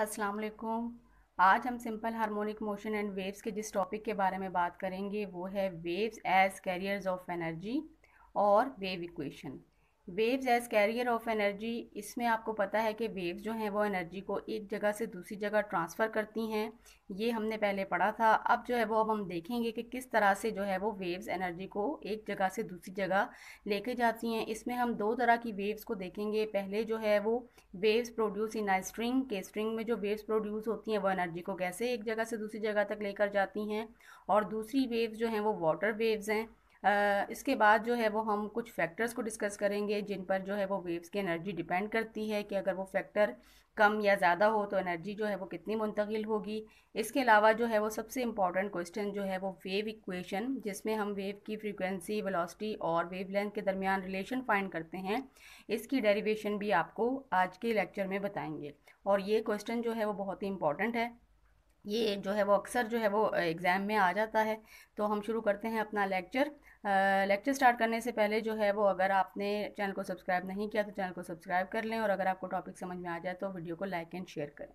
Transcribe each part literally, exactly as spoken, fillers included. अस्सलाम वालेकुम। आज हम simple harmonic motion and waves के जिस टॉपिक के बारे में बात करेंगे वो है waves as carriers of energy और wave equation. Waves as carrier of energy, इसमें आपको पता है कि वेव्स जो हैं वो एनर्जी को एक जगह से दूसरी जगह ट्रांसफ़र करती हैं, ये हमने पहले पढ़ा था। अब जो है वो अब हम देखेंगे कि किस तरह से जो है वो वेव्स एनर्जी को एक जगह से दूसरी जगह लेके जाती हैं। इसमें हम दो तरह की वेव्स को देखेंगे। पहले जो है वो waves produce in a string के स्ट्रिंग में जो वेव्स प्रोड्यूस होती हैं वो एनर्जी को कैसे एक जगह से दूसरी जगह तक लेकर जाती हैं, और दूसरी वेव्स जो हैं वो वाटर वेव्स हैं। Uh, इसके बाद जो है वो हम कुछ फैक्टर्स को डिस्कस करेंगे जिन पर जो है वो वेव्स की एनर्जी डिपेंड करती है कि अगर वो फैक्टर कम या ज़्यादा हो तो एनर्जी जो है वो कितनी मुंतकिल होगी। इसके अलावा जो है वो सबसे इम्पॉर्टेंट क्वेश्चन जो है वो वेव इक्वेशन, जिसमें हम वेव की फ्रीक्वेंसी, वेलोसिटी और वेवलेंथ के दरमियान रिलेशन फाइंड करते हैं, इसकी डेरिवेशन भी आपको आज के लेक्चर में बताएंगे। और ये क्वेश्चन जो है वो बहुत ही इम्पॉर्टेंट है, ये जो है वो अक्सर जो है वो एग्ज़ाम में आ जाता है। तो हम शुरू करते हैं अपना लेक्चर। लेक्चर स्टार्ट करने से पहले जो है वो अगर आपने चैनल को सब्सक्राइब नहीं किया तो चैनल को सब्सक्राइब कर लें, और अगर आपको टॉपिक समझ में आ जाए तो वीडियो को लाइक एंड शेयर करें।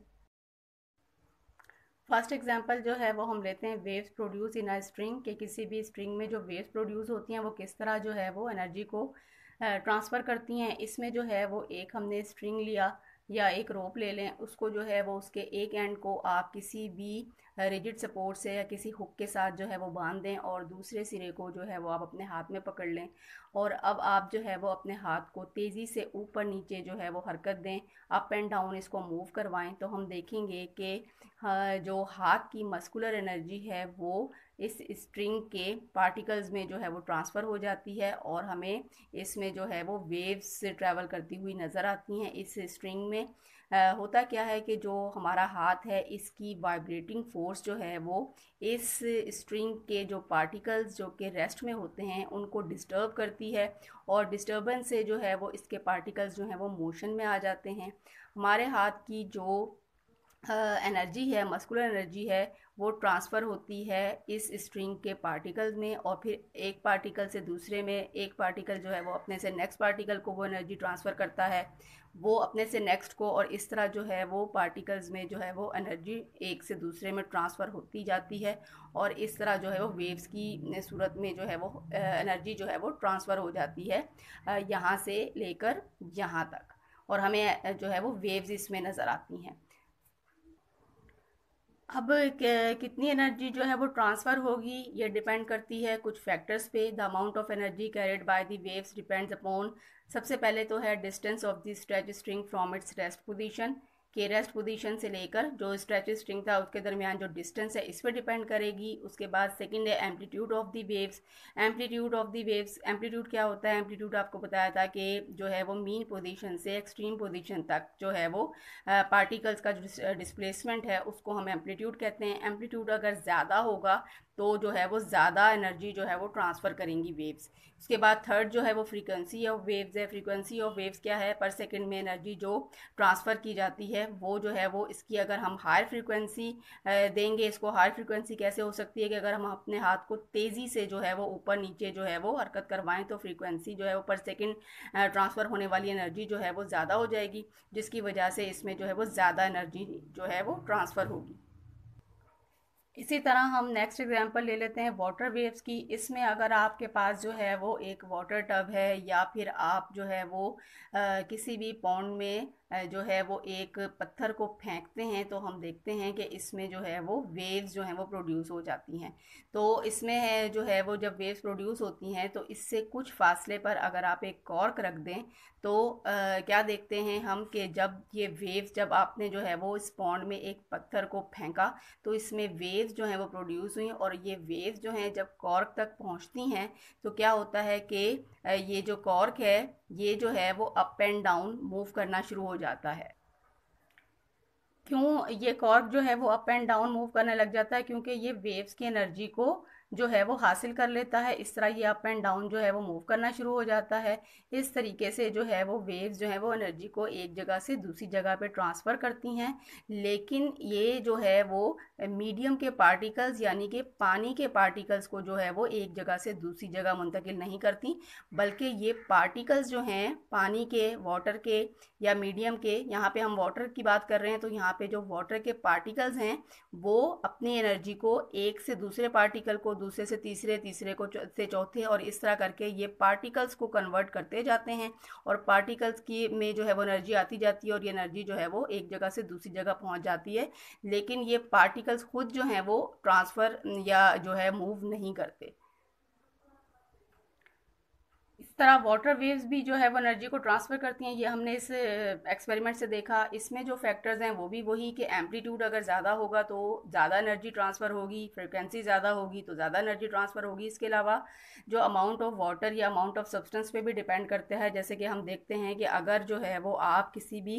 फर्स्ट एग्जांपल जो है वो हम लेते हैं waves produce in a string के किसी भी स्ट्रिंग में जो वेव्स प्रोड्यूस होती हैं वो किस तरह जो है वो एनर्जी को ट्रांसफ़र करती हैं। इसमें जो है वो एक हमने स्ट्रिंग लिया या एक रोप ले लें, उसको जो है वो उसके एक एंड को आप किसी भी रिजिड सपोर्ट से या किसी हुक के साथ जो है वो बांध दें और दूसरे सिरे को जो है वो आप अपने हाथ में पकड़ लें, और अब आप जो है वो अपने हाथ को तेज़ी से ऊपर नीचे जो है वो हरकत दें, अप एंड डाउन इसको मूव करवाएं। तो हम देखेंगे कि जो हाथ की मस्कुलर एनर्जी है वो इस स्ट्रिंग के पार्टिकल्स में जो है वो ट्रांसफ़र हो जाती है, और हमें इसमें जो है वो वेव्स से ट्रैवल करती हुई नज़र आती हैं। इस स्ट्रिंग में आ, होता क्या है कि जो हमारा हाथ है इसकी वाइब्रेटिंग फोर्स जो है वो इस स्ट्रिंग के जो पार्टिकल्स जो कि रेस्ट में होते हैं उनको डिस्टर्ब करती है, और डिस्टर्बेंस से जो है वो इसके पार्टिकल्स जो हैं वो मोशन में आ जाते हैं। हमारे हाथ की जो एनर्जी है, मस्कुलर एनर्जी है, वो ट्रांसफ़र होती है इस स्ट्रिंग के पार्टिकल में, और फिर एक पार्टिकल से दूसरे में, एक पार्टिकल जो है वो अपने से नेक्स्ट पार्टिकल को वो एनर्जी ट्रांसफ़र करता है, वो अपने से नेक्स्ट को, और इस तरह जो है वो पार्टिकल्स में जो है वो एनर्जी एक से दूसरे में ट्रांसफ़र होती जाती है, और इस तरह जो है वो वेव्स की सूरत में जो है वो एनर्जी जो है वो ट्रांसफ़र हो जाती है यहाँ से लेकर यहाँ तक, और हमें जो है वो वेव्स इसमें नज़र आती हैं। अब कितनी एनर्जी जो है वो ट्रांसफ़र होगी ये डिपेंड करती है कुछ फैक्टर्स पे। The amount of energy carried by the waves depends upon, सबसे पहले तो है distance of the stretch string from its rest position, के रेस्ट पोजीशन से लेकर जो स्ट्रेच स्ट्रिंग था उसके दरमियान जो डिस्टेंस है इस पर डिपेंड करेगी। उसके बाद सेकंड है amplitude of the waves, amplitude of the waves amplitude क्या होता है? एम्पलीट्यूड आपको बताया था कि जो है वो मीन पोजीशन से एक्सट्रीम पोजीशन तक जो है वो पार्टिकल्स का जो डिस्प्लेसमेंट है उसको हम एम्पलीट्यूड कहते हैं। एम्पलीट्यूड अगर ज़्यादा होगा तो जो है वो ज़्यादा एनर्जी जो है वो ट्रांसफ़र करेंगी वेव्स। उसके बाद थर्ड जो है वो फ्रीक्वेंसी ऑफ वेव्स है। फ्रीक्वेंसी ऑफ वेव्स क्या है? पर सेकंड में एनर्जी जो ट्रांसफ़र की जाती है वो जो है वो इसकी अगर हम हाई फ्रीक्वेंसी देंगे, इसको हाई फ्रीक्वेंसी कैसे हो सकती है कि अगर हम अपने हाथ को तेज़ी से जो है वो ऊपर नीचे जो है वो हरकत करवाएँ तो फ्रीक्वेंसी जो है वो पर सेकेंड ट्रांसफ़र होने वाली एनर्जी जो है वो ज़्यादा हो जाएगी, जिसकी वजह से इसमें जो है वो ज़्यादा एनर्जी जो है वो ट्रांसफ़र होगी। इसी तरह हम नेक्स्ट एग्जांपल ले लेते हैं वाटर वेव्स की। इसमें अगर आपके पास जो है वो एक वाटर टब है, या फिर आप जो है वो आ, किसी भी पॉन्ड में जो है वो एक पत्थर को फेंकते हैं, तो हम देखते हैं कि इसमें जो है वो वेव्स जो हैं वो प्रोड्यूस हो जाती हैं। तो इसमें है जो है वो जब वेव्स प्रोड्यूस होती हैं तो इससे कुछ फासले पर अगर आप एक कॉर्क रख दें तो आ, क्या देखते हैं हम कि जब ये वेव्स, जब आपने जो है वो इस पॉन्ड में एक पत्थर को फेंका तो इसमें वेव्स जो हैं वो प्रोड्यूस हुई, और ये वेव्स जो हैं जब कॉर्क तक पहुँचती हैं तो क्या होता है कि ये जो कॉर्क है ये जो है वो अप एंड डाउन मूव करना शुरू हो जाता है। क्यों ये कॉर्क जो है वो अप एंड डाउन मूव करने लग जाता है? क्योंकि ये वेव्स की एनर्जी को जो है वो हासिल कर लेता है। इस तरह ये अप एंड डाउन जो है वो मूव करना शुरू हो जाता है। इस तरीके से जो है वो वेव्स जो है वो एनर्जी को एक जगह से दूसरी जगह पे ट्रांसफ़र करती हैं, लेकिन ये जो है वो मीडियम के पार्टिकल्स यानी कि पानी के पार्टिकल्स को जो है वो एक जगह से दूसरी जगह मुंतकिल नहीं करती, बल्कि ये पार्टिकल्स जो हैं पानी के, वाटर के या मीडियम के, यहाँ पे हम वाटर की बात कर रहे हैं तो यहाँ पे जो वाटर के पार्टिकल्स हैं वो अपनी एनर्जी को एक से दूसरे पार्टिकल को, दूसरे से तीसरे, तीसरे को से चौथे और इस तरह करके ये पार्टिकल्स को कन्वर्ट करते जाते हैं और पार्टिकल्स की में जो है वो एनर्जी आती जाती है और ये एनर्जी जो है वो एक जगह से दूसरी जगह पहुँच जाती है, लेकिन ये पार्टिकल्स खुद जो हैं वो ट्रांसफ़र या जो है मूव नहीं करते। इस तरह वाटर वेव्स भी जो है वो एनर्जी को ट्रांसफ़र करती हैं, ये हमने इस एक्सपेरिमेंट से देखा। इसमें जो फैक्टर्स हैं वो भी वही कि एम्पलीट्यूड अगर ज़्यादा होगा तो ज़्यादा एनर्जी ट्रांसफ़र होगी, फ्रिक्वेंसी ज़्यादा होगी तो ज़्यादा एनर्जी ट्रांसफ़र होगी। इसके अलावा जो अमाउंट ऑफ वाटर या अमाउंट ऑफ सब्सटेंस पे भी डिपेंड करता है, जैसे कि हम देखते हैं कि अगर जो है वो आप किसी भी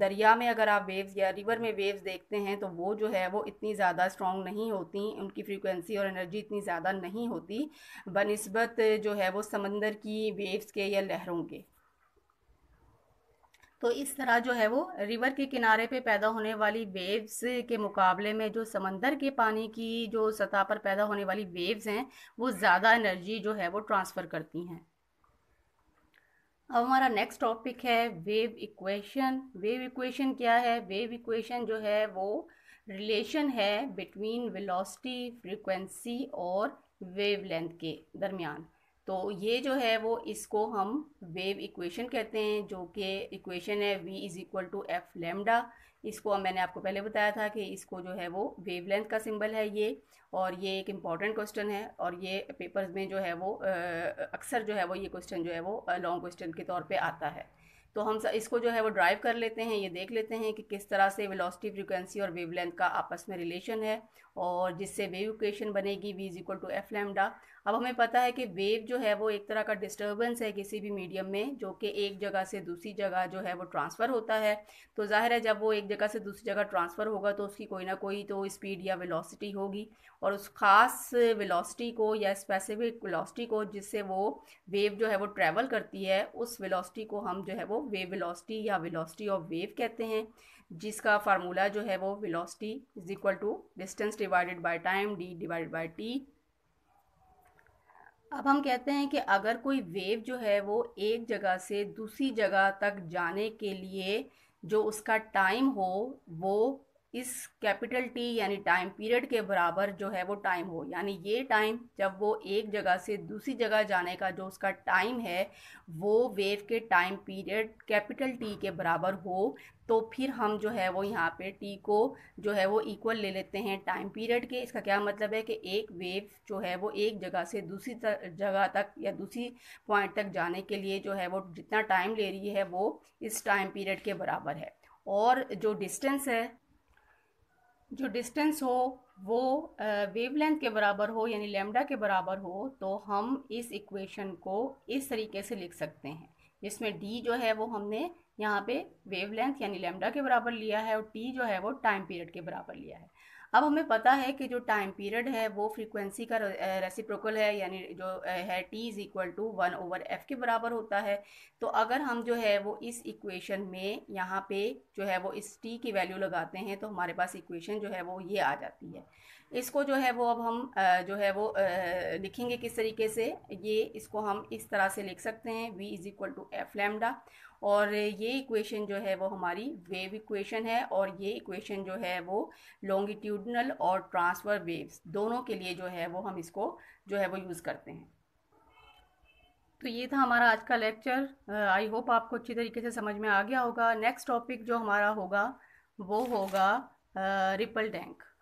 दरिया में अगर आप वेव्स या रिवर में वेव्स देखते हैं तो वो जो है वो इतनी ज़्यादा स्ट्रॉन्ग नहीं होती, उनकी फ्रिक्वेंसी और एनर्जी इतनी ज़्यादा नहीं होती बनिस्बत जो है वो समंदर की वेव्स के या लहरों के। तो इस तरह जो है वो रिवर के किनारे पे पैदा होने वाली वेव्स के मुकाबले में जो समंदर के पानी की जो सतह पर पैदा होने वाली वेव्स हैं वो ज़्यादा एनर्जी जो है वो ट्रांसफ़र करती हैं। अब हमारा नेक्स्ट टॉपिक है वेव इक्वेशन। वेव इक्वेशन क्या है? वेव इक्वेशन जो है वो रिलेशन है बिटवीन वेलोसिटी, फ्रीक्वेंसी और वेवलेंथ के दरमियान। तो ये जो है वो इसको हम वेव इक्वेशन कहते हैं, जो कि इक्वेशन है v is equal to F lambda. इसको मैंने आपको पहले बताया था कि इसको जो है वो वेवलेंथ का सिंबल है ये, और ये एक इम्पॉर्टेंट क्वेश्चन है और ये पेपर्स में जो है वो अक्सर जो है वो ये क्वेश्चन जो है वो लॉन्ग क्वेश्चन के तौर पे आता है। तो हम इसको जो है वो ड्राइव कर लेते हैं, ये देख लेते हैं कि किस तरह से वेलोसिटी, फ्रीक्वेंसी और वेवलेंथ का आपस में रिलेशन है और जिससे वेव इक्वेशन बनेगी v is equal to F lambda. अब हमें पता है कि वेव जो है वो एक तरह का डिस्टर्बेंस है किसी भी मीडियम में, जो कि एक जगह से दूसरी जगह जो है वो ट्रांसफ़र होता है। तो जाहिर है जब वो एक जगह से दूसरी जगह ट्रांसफ़र होगा तो उसकी कोई ना कोई तो स्पीड या वेलोसिटी होगी, और उस ख़ास वेलोसिटी को या स्पेसिफिक वेलोसिटी को जिससे वो वेव जो है वो ट्रैवल करती है, उस वेलोसिटी को हम जो है वो वेव वेलोसिटी या वेलोसिटी ऑफ वेव कहते हैं, जिसका फार्मूला जो है वो velocity is equal to distance divided by time, D divided by T. अब हम कहते हैं कि अगर कोई वेव जो है वो एक जगह से दूसरी जगह तक जाने के लिए जो उसका टाइम हो वो इस कैपिटल टी यानी टाइम पीरियड के बराबर जो है वो टाइम हो, यानी ये टाइम जब वो एक जगह से दूसरी जगह जाने का जो उसका टाइम है वो वेव के टाइम पीरियड कैपिटल टी के बराबर हो, तो फिर हम जो है वो यहाँ पे टी को जो है वो इक्वल ले लेते हैं टाइम पीरियड के। इसका क्या मतलब है कि एक वेव जो है वो एक जगह से दूसरी जगह तक या दूसरी पॉइंट तक जाने के लिए जो है वो जितना टाइम ले रही है वो इस टाइम पीरियड के बराबर है, और जो डिस्टेंस है जो डिस्टेंस हो वो वेवलेंथ के बराबर हो यानी लैम्डा के बराबर हो। तो हम इस इक्वेशन को इस तरीके से लिख सकते हैं, जिसमें d जो है वो हमने यहाँ पे वेवलेंथ यानी लैम्डा के बराबर लिया है और t जो है वो टाइम पीरियड के बराबर लिया है। अब हमें पता है कि जो टाइम पीरियड है वो फ्रीक्वेंसी का रेसिप्रोकल है, यानी जो है T is equal to one over f के बराबर होता है। तो अगर हम जो है वो इस इक्वेशन में यहाँ पे जो है वो इस टी की वैल्यू लगाते हैं तो हमारे पास इक्वेशन जो है वो ये आ जाती है। इसको जो है वो अब हम जो है वो लिखेंगे किस तरीके से, ये इसको हम इस तरह से लिख सकते हैं v is equal to F lambda, और ये इक्वेशन जो है वो हमारी वेव इक्वेशन है, और ये इक्वेशन जो है वो लॉन्गिट्यूडनल और ट्रांसफर वेव्स दोनों के लिए जो है वो हम इसको जो है वो यूज़ करते हैं। तो ये था हमारा आज का लेक्चर। आई होप आपको अच्छी तरीके से समझ में आ गया होगा। नेक्स्ट टॉपिक जो हमारा होगा वो होगा रिपल टैंक।